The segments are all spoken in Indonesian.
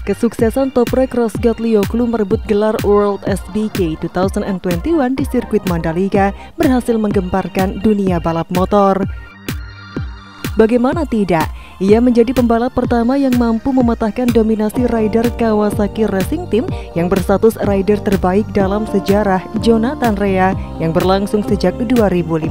Kesuksesan Toprak Razgatlioglu merebut gelar WorldSBK 2021 di sirkuit Mandalika berhasil menggemparkan dunia balap motor. Bagaimana tidak, ia menjadi pembalap pertama yang mampu mematahkan dominasi rider Kawasaki Racing Team yang berstatus rider terbaik dalam sejarah, Jonathan Rea, yang berlangsung sejak 2015.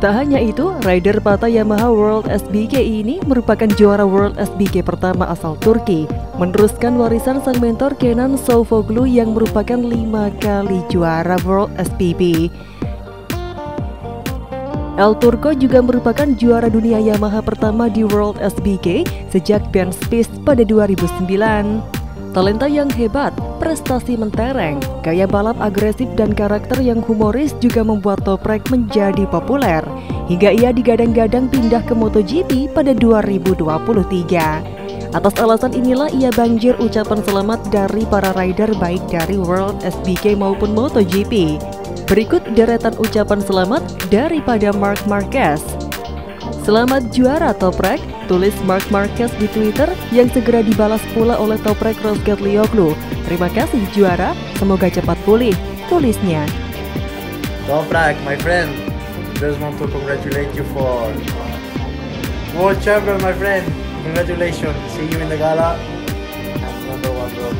Tak hanya itu, rider Pata Yamaha WorldSBK ini merupakan juara WorldSBK pertama asal Turki, meneruskan warisan sang mentor Kenan Sofuoglu yang merupakan 5 kali juara WorldSBK. El Turco juga merupakan juara dunia Yamaha pertama di WorldSBK sejak Ben Spies pada 2009. Talenta yang hebat, prestasi mentereng, gaya balap agresif dan karakter yang humoris juga membuat Toprak menjadi populer, hingga ia digadang-gadang pindah ke MotoGP pada 2023. Atas alasan inilah ia banjir ucapan selamat dari para rider baik dari WorldSBK maupun MotoGP. Berikut deretan ucapan selamat daripada Marc Marquez. "Selamat juara Toprak," tulis Marc Marquez di Twitter, yang segera dibalas pula oleh Toprak Razgatlioglu. "Terima kasih juara, semoga cepat pulih," tulisnya. "Toprak, my friend, just want to congratulate you for world champion, my friend. Congratulations, see you in the gala. Number one, bro."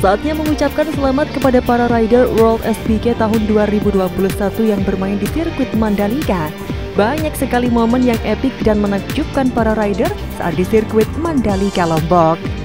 Saatnya mengucapkan selamat kepada para rider WorldSBK tahun 2021 yang bermain di sirkuit Mandalika. Banyak sekali momen yang epik dan menakjubkan para rider saat di sirkuit Mandalika, Lombok.